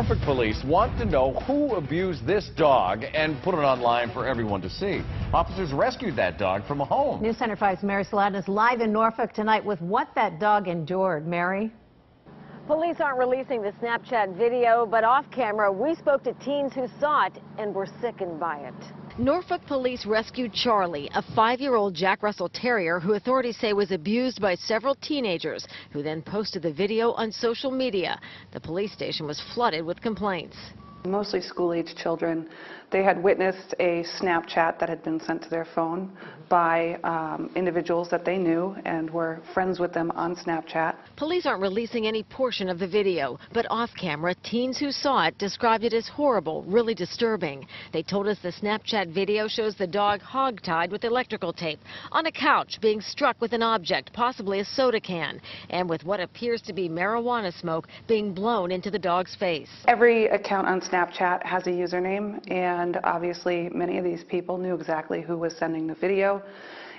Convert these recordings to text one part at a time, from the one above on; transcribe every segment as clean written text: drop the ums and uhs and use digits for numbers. Norfolk police want to know who abused this dog and put it online for everyone to see. Officers rescued that dog from a home. News Center 5's Mary Saladin is live in Norfolk tonight with what that dog endured. Mary? Police aren't releasing the Snapchat video, but off camera, we spoke to teens who saw it and were sickened by it. Norfolk police rescued Charlie, a 5-year-old Jack Russell Terrier who authorities say was abused by several teenagers who then posted the video on social media. The police station was flooded with complaints. Mostly school-age children. They had witnessed a Snapchat that had been sent to their phone by individuals that they knew and were friends with them on Snapchat. Police aren't releasing any portion of the video, but off camera, teens who saw it described it as horrible, really disturbing. They told us the Snapchat video shows the dog hogtied with electrical tape, on a couch being struck with an object, possibly a soda can, and with what appears to be marijuana smoke being blown into the dog's face. Every account on Snapchat has a username, and obviously many of these people knew exactly who was sending the video,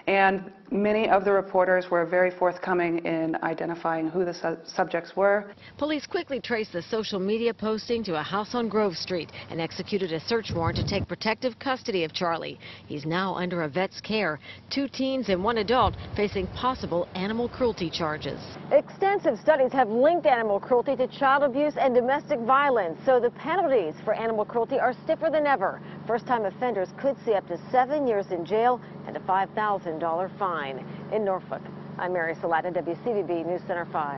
and many of the reporters were very forthcoming in identifying who the subjects were. Police quickly traced the social media posting to a house on Grove Street and executed a search warrant to take protective custody of Charlie. He's now under a vet's care. 2 teens and 1 adult facing possible animal cruelty charges. Extensive studies have linked animal cruelty to child abuse and domestic violence, so the penalties for animal cruelty are stiffer than ever. First-time offenders could see up to 7 years in jail and a $5,000 fine. In Norfolk, I'm Mary Saladin, WCVB News Center 5.